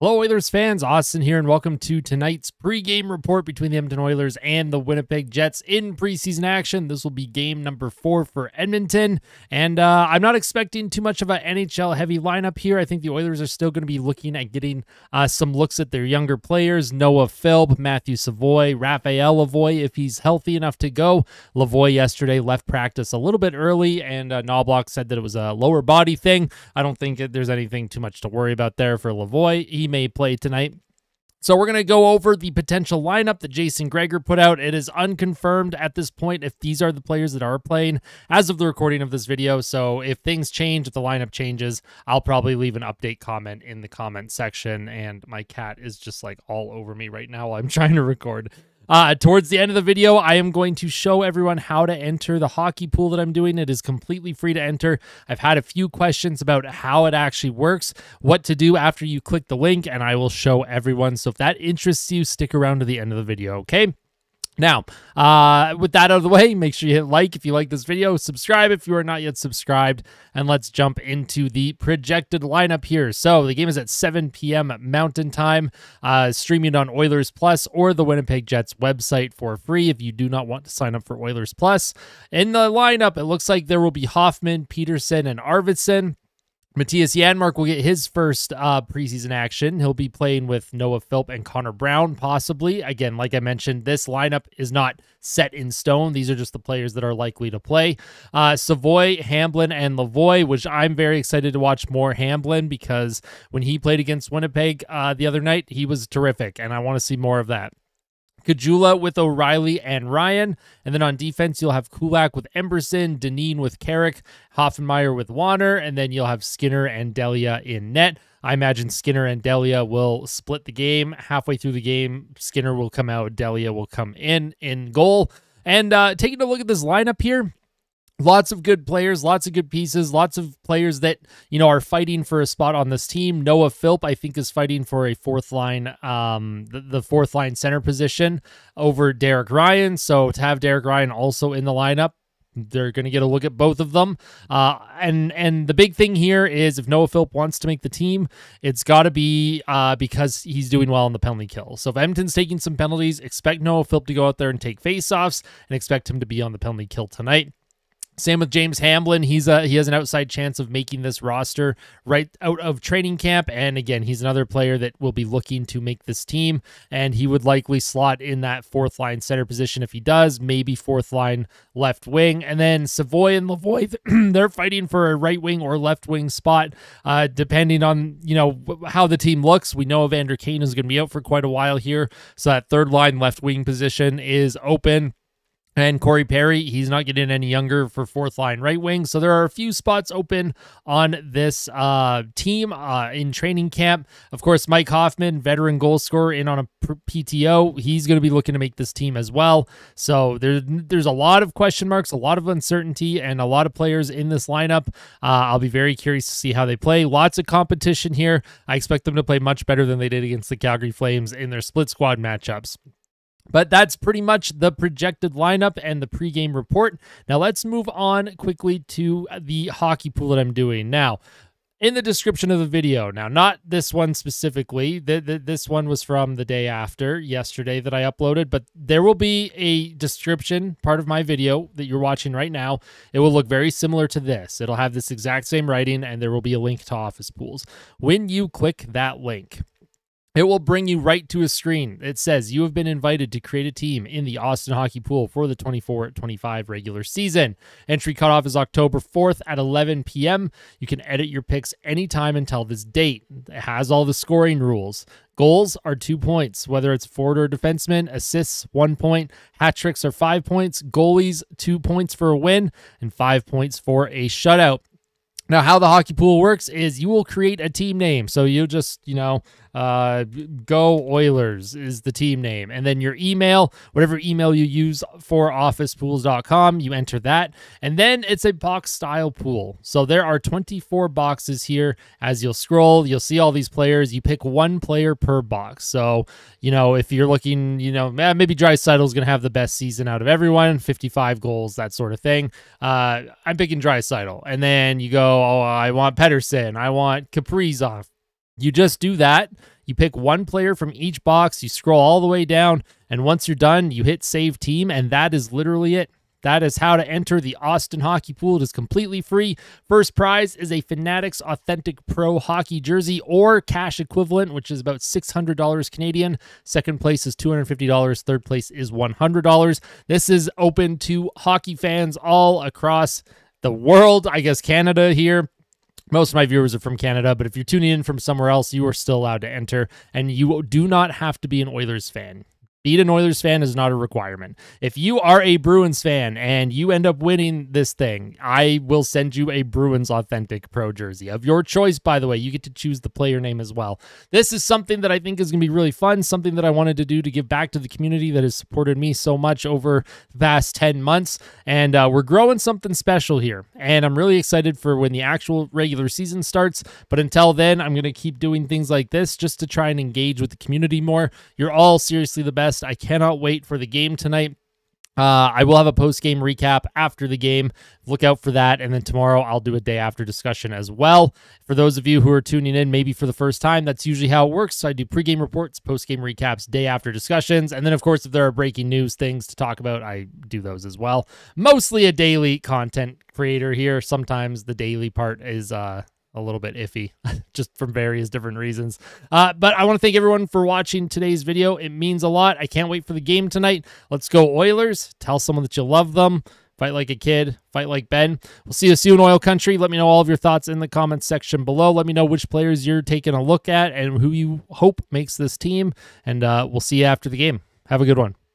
Hello, Oilers fans. Austin here, and welcome to tonight's pregame report between the Edmonton Oilers and the Winnipeg Jets in preseason action. This will be game number 4 for Edmonton, and I'm not expecting too much of an NHL-heavy lineup here. I think the Oilers are still going to be looking at getting some looks at their younger players, Noah Philp, Matthew Savoy, Raphael Lavoie, if he's healthy enough to go. Lavoie yesterday left practice a little bit early, and Knobloch said that it was a lower body thing. I don't think there's anything too much to worry about there for Lavoie. He may play tonight. So we're going to go over the potential lineup that Jason Gregor put out. It is unconfirmed at this point if these are the players that are playing as of the recording of this video. So if things change, if the lineup changes, I'll probably leave an update comment in the comment section. And my cat is just like all over me right now while I'm trying to record. Towards the end of the video, I am going to show everyone how to enter the hockey pool that I'm doing. It is completely free to enter. I've had a few questions about how it actually works, what to do after you click the link, and I will show everyone. So if that interests you, stick around to the end of the video, okay? Now, with that out of the way, make sure you hit like if you like this video, subscribe if you are not yet subscribed, and let's jump into the projected lineup here. So the game is at 7 p.m. Mountain Time, streaming on Oilers Plus or the Winnipeg Jets website for free if you do not want to sign up for Oilers Plus. In the lineup, it looks like there will be Hoffman, Peterson, and Arvidsson. Matthias Janmark will get his first preseason action. He'll be playing with Noah Philp and Connor Brown, possibly. Again, like I mentioned, this lineup is not set in stone. These are just the players that are likely to play. Savoy, Hamblin, and Lavoie, which I'm very excited to watch more Hamblin because when he played against Winnipeg the other night, he was terrific, and I want to see more of that. Kajula with O'Reilly and Ryan. And then on defense, you'll have Kulak with Emerson, Dineen with Carrick, Hoffenmeyer with Warner, and then you'll have Skinner and Delia in net. I imagine Skinner and Delia will split the game. Halfway through the game, Skinner will come out, Delia will come in goal. And taking a look at this lineup here, lots of good players, lots of good pieces, lots of players that, you know, are fighting for a spot on this team. Noah Philp, I think, is fighting for a fourth line, the fourth line center position over Derek Ryan. So to have Derek Ryan also in the lineup, they're going to get a look at both of them. And the big thing here is if Noah Philp wants to make the team, it's got to be because he's doing well on the penalty kill. So if Edmonton's taking some penalties, expect Noah Philp to go out there and take faceoffs and expect him to be on the penalty kill tonight. Same with James Hamblin. He has an outside chance of making this roster right out of training camp. And again, he's another player that will be looking to make this team. And he would likely slot in that fourth line center position if he does, maybe fourth line left wing. And then Savoy and Lavoie, they're fighting for a right wing or left wing spot, depending on, you know, how the team looks. We know Evander Kane is going to be out for quite a while here. So that third line left wing position is open. And Corey Perry, he's not getting any younger for fourth line right wing. So there are a few spots open on this team in training camp. Of course, Mike Hoffman, veteran goal scorer in on a PTO. He's going to be looking to make this team as well. So there's a lot of question marks, a lot of uncertainty, and a lot of players in this lineup. I'll be very curious to see how they play. Lots of competition here. I expect them to play much better than they did against the Calgary Flames in their split squad matchups. But that's pretty much the projected lineup and the pregame report. Now let's move on quickly to the hockey pool that I'm doing now. In the description of the video, now not this one specifically, this one was from the day after yesterday that I uploaded, but there will be a description part of my video that you're watching right now. It will look very similar to this. It'll have this exact same writing, and there will be a link to Office Pools. When you click that link, it will bring you right to a screen. It says, you have been invited to create a team in the Austin Hockey Pool for the 24-25 regular season. Entry cutoff is October 4th at 11 p.m. You can edit your picks anytime until this date. It has all the scoring rules. Goals are 2 points, whether it's forward or defenseman. Assists, 1 point. Hat tricks are 5 points. Goalies, 2 points for a win and 5 points for a shutout. Now, how the hockey pool works is you will create a team name. So you just, you know, go Oilers is the team name. And then your email, whatever email you use for officepools.com, you enter that. And then it's a box style pool. So there are 24 boxes here. As you'll scroll, you'll see all these players. You pick one player per box. So, you know, if you're looking, you know, maybe Dry sidle is going to have the best season out of everyone, 55 goals, that sort of thing. I'm picking Dry sidle. And then you go, oh, I want Pedersen. I want Caprizov. You just do that. You pick one player from each box, you scroll all the way down, and once you're done, you hit save team, and that is literally it. That is how to enter the Austin Hockey Pool. It is completely free. First prize is a Fanatics Authentic Pro Hockey jersey or cash equivalent, which is about $600 Canadian. Second place is $250. Third place is $100. This is open to hockey fans all across the world. I guess Canada here. Most of my viewers are from Canada, but if you're tuning in from somewhere else, you are still allowed to enter, and you do not have to be an Oilers fan. Being an Oilers fan is not a requirement. If you are a Bruins fan and you end up winning this thing, I will send you a Bruins Authentic Pro jersey of your choice, by the way. You get to choose the player name as well. This is something that I think is going to be really fun, something that I wanted to do to give back to the community that has supported me so much over the past 10 months. And we're growing something special here. And I'm really excited for when the actual regular season starts. But until then, I'm going to keep doing things like this just to try and engage with the community more. You're all seriously the best. I cannot wait for the game tonight. I will have a post-game recap after the game. Look out for that. And then tomorrow I'll do a day after discussion as well. For those of you who are tuning in maybe for the first time, that's usually how it works. So I do pre-game reports, post-game recaps, day after discussions. And then, of course, if there are breaking news things to talk about, I do those as well. Mostly a daily content creator here. Sometimes the daily part is a little bit iffy, just from various different reasons. But I want to thank everyone for watching today's video. It means a lot. I can't wait for the game tonight. Let's go Oilers. Tell someone that you love them. Fight like a kid. Fight like Ben. We'll see you soon, Oil Country. Let me know all of your thoughts in the comments section below. Let me know which players you're taking a look at and who you hope makes this team. And we'll see you after the game. Have a good one.